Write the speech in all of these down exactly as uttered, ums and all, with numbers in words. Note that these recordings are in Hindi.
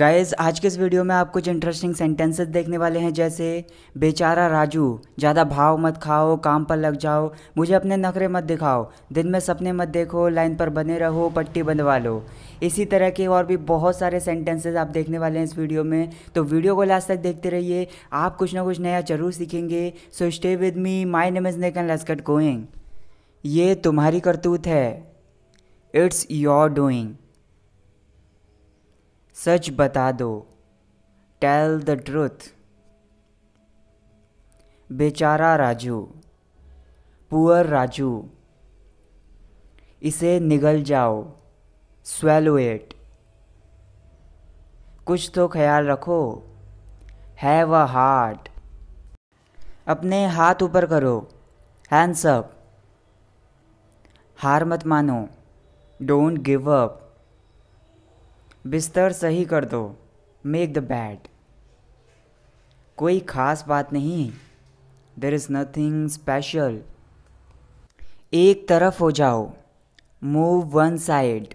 गाइज़ आज के इस वीडियो में आप कुछ इंटरेस्टिंग सेंटेंसेस देखने वाले हैं, जैसे बेचारा राजू, ज़्यादा भाव मत खाओ, काम पर लग जाओ, मुझे अपने नखरे मत दिखाओ, दिन में सपने मत देखो, लाइन पर बने रहो, पट्टी बंधवा लो। इसी तरह के और भी बहुत सारे सेंटेंसेस आप देखने वाले हैं इस वीडियो में, तो वीडियो को लास्ट तक देखते रहिए, आप कुछ ना कुछ नया जरूर सीखेंगे। So stay with me, my name is नेकन लस्कट गोइंग। ये तुम्हारी करतूत है, इट्स योर डूइंग। सच बता दो, टेल द ट्रुथ। बेचारा राजू, पुअर राजू। इसे निगल जाओ, स्वेलो इट। कुछ तो ख्याल रखो, हैव अ हार्ट। अपने हाथ ऊपर करो, हैंड्स अप। हार मत मानो, डोंट गिव अप। बिस्तर सही कर दो, मेक द बेड। कोई ख़ास बात नहीं, देयर इज़ नथिंग स्पेशल। एक तरफ हो जाओ, मूव वन साइड।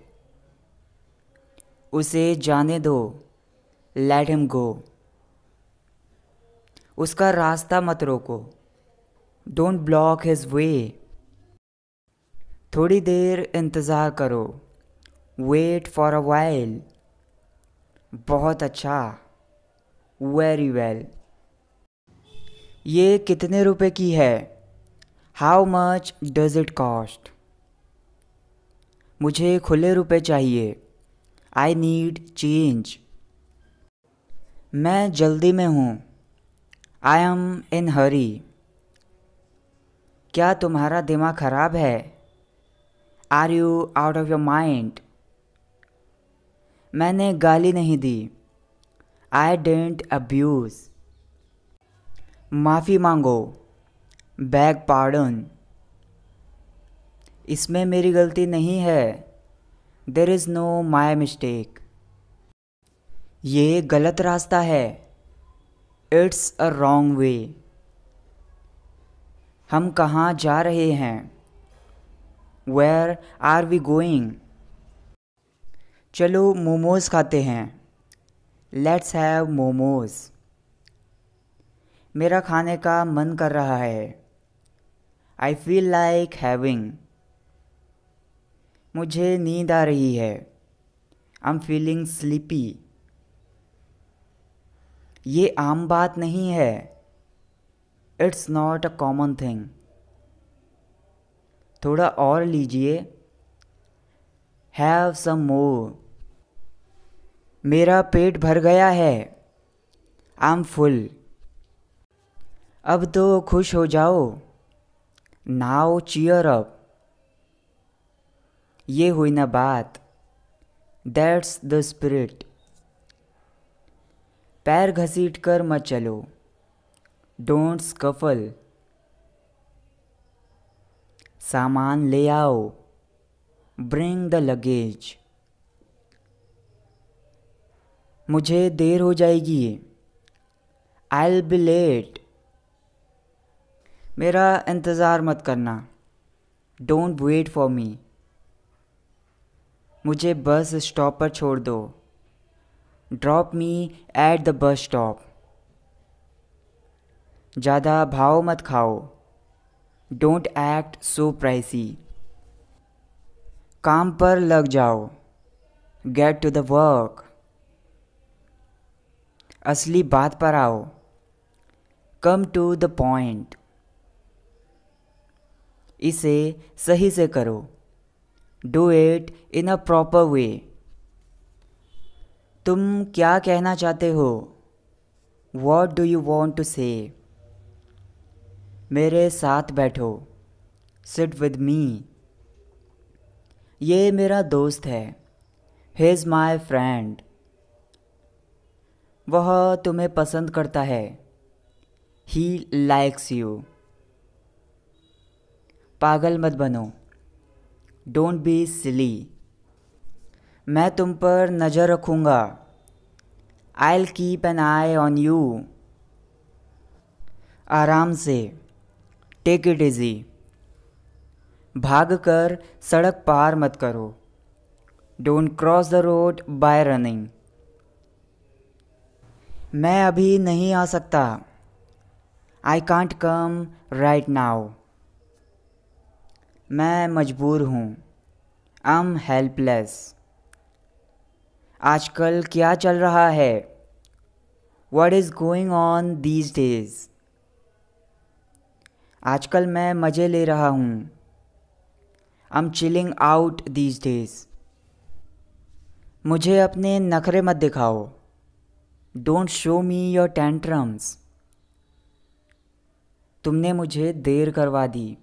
उसे जाने दो, लेट हिम गो। उसका रास्ता मत रोको, डोंट ब्लॉक हिज वे। थोड़ी देर इंतज़ार करो, वेट फॉर अ वाइल। बहुत अच्छा, वेरी वेल। ये कितने रुपए की है, how much does it cost. मुझे खुले रुपए चाहिए, आई नीड चेंज। मैं जल्दी में हूँ, आई एम इन हरी। क्या तुम्हारा दिमाग ख़राब है, are you out of your mind. मैंने गाली नहीं दी, आई डिडंट अब्यूज। माफ़ी मांगो, बैग पार्डन। इसमें मेरी गलती नहीं है, there is no my mistake. ये गलत रास्ता है, इट्स अ रॉन्ग वे। हम कहाँ जा रहे हैं, वेयर आर वी गोइंग। चलो मोमोज़ खाते हैं, लेट्स हैव मोमोज़। मेरा खाने का मन कर रहा है, आई फील लाइक हैविंग। मुझे नींद आ रही है, आई एम फीलिंग स्लीपी। ये आम बात नहीं है, it's not a common thing. थोड़ा और लीजिए, हैव सम मोर। मेरा पेट भर गया है, आई एम फुल। अब तो खुश हो जाओ, नाउ चीयर अप। ये हुई ना बात, दैट्स द स्पिरिट। पैर घसीट कर मत चलो, डोंट स्कफल। सामान ले आओ, ब्रिंग द लगेज। मुझे देर हो जाएगी, आई विल बी लेट। मेरा इंतज़ार मत करना, डोंट वेट फॉर मी। मुझे बस स्टॉप पर छोड़ दो, drop me at the bus stop. ज़्यादा भाव मत खाओ, डोंट एक्ट सो प्राइसी। काम पर लग जाओ, गेट टू द वर्क। असली बात पर आओ, कम टू द पॉइंट। इसे सही से करो, do it in a proper way. तुम क्या कहना चाहते हो, what do you want to say. मेरे साथ बैठो, सिट विद मी। ये मेरा दोस्त है, ही इज़ माई फ्रेंड। वह तुम्हें पसंद करता है, ही लाइक्स यू। पागल मत बनो, डोंट बी सिली। मैं तुम पर नज़र रखूँगा, I will keep an eye on you. आराम से, टेक इट इजी। भाग कर सड़क पार मत करो, don't cross the road by running. मैं अभी नहीं आ सकता, I can't come right now. मैं मजबूर हूँ, आई एम हेल्पलेस। आजकल क्या चल रहा है, what is going on these days. आजकल मैं मज़े ले रहा हूँ, I am chilling out these days. मुझे अपने नखरे मत दिखाओ, don't show me your tantrums. तुमने मुझे देर करवा दी,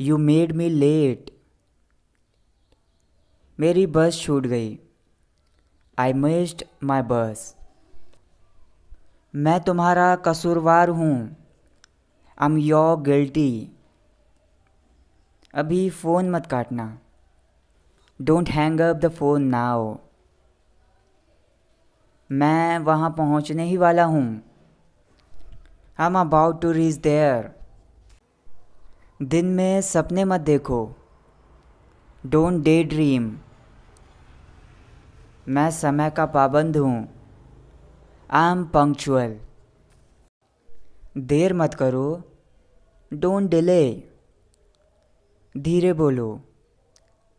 यू मेड मी लेट। मेरी बस छूट गई, आई मिस्ड माई बस। मैं तुम्हारा कसूरवार हूँ, आई एम योर गिल्टी। अभी फ़ोन मत काटना, don't hang up the phone now. मैं वहाँ पहुँचने ही वाला हूँ, I am about to reach there. दिन में सपने मत देखो, डोंट डे ड्रीम। मैं समय का पाबंद हूँ, आई एम पंक्चुअल। देर मत करो, डोंट डिले। धीरे बोलो,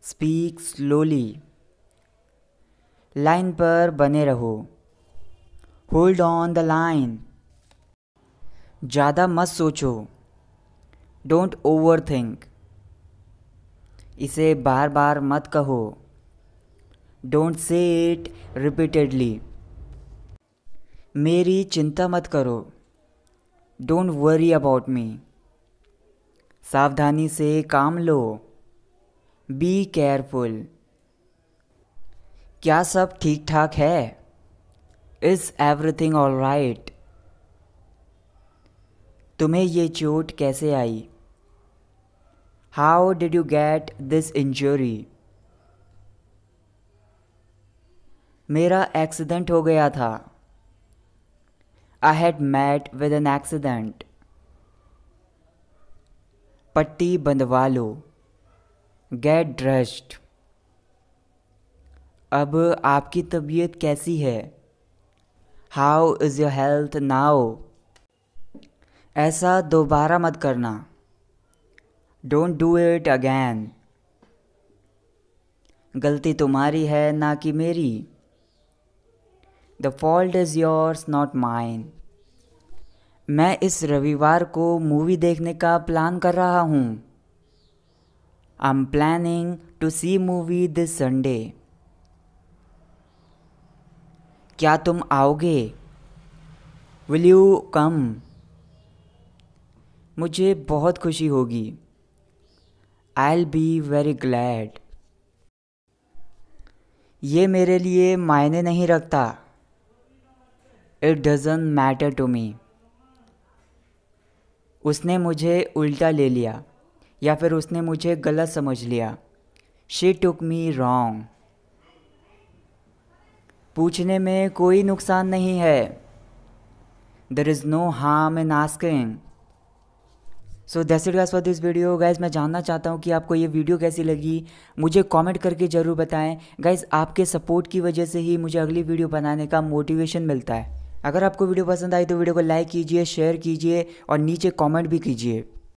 स्पीक स्लोली। लाइन पर बने रहो, होल्ड ऑन द लाइन। ज़्यादा मत सोचो, डोंट ओवर थिंक। इसे बार बार मत कहो, डोंट से इट रिपीटेडली। मेरी चिंता मत करो, डोंट वरी अबाउट मी। सावधानी से काम लो, बी केयरफुल। क्या सब ठीक ठाक है, इज़ एवरीथिंग ऑल राइट। तुम्हें ये चोट कैसे आई, how did you get this injury. मेरा एक्सीडेंट हो गया था, I had met with an accident. पट्टी बंधवा लो, गेट ड्रेस्ड। अब आपकी तबीयत कैसी है, how is your health now. ऐसा दोबारा मत करना, डोंट डू इट अगैन। गलती तुम्हारी है ना कि मेरी, the fault is yours not mine. मैं इस रविवार को मूवी देखने का प्लान कर रहा हूँ, I am planning to see movie this Sunday. क्या तुम आओगे, विल यू कम। मुझे बहुत खुशी होगी, I will be very glad. ये मेरे लिए मायने नहीं रखता, it doesn't matter to me. उसने मुझे उल्टा ले लिया या फिर उसने मुझे गलत समझ लिया, शी टुक मी रॉन्ग। पूछने में कोई नुकसान नहीं है, there is no harm in asking. So that's it guys for this video. Guys मैं जानना चाहता हूँ कि आपको ये वीडियो कैसी लगी, मुझे कमेंट करके ज़रूर बताएं। गाइस आपके सपोर्ट की वजह से ही मुझे अगली वीडियो बनाने का मोटिवेशन मिलता है। अगर आपको वीडियो पसंद आई तो वीडियो को लाइक कीजिए, शेयर कीजिए और नीचे कॉमेंट भी कीजिए।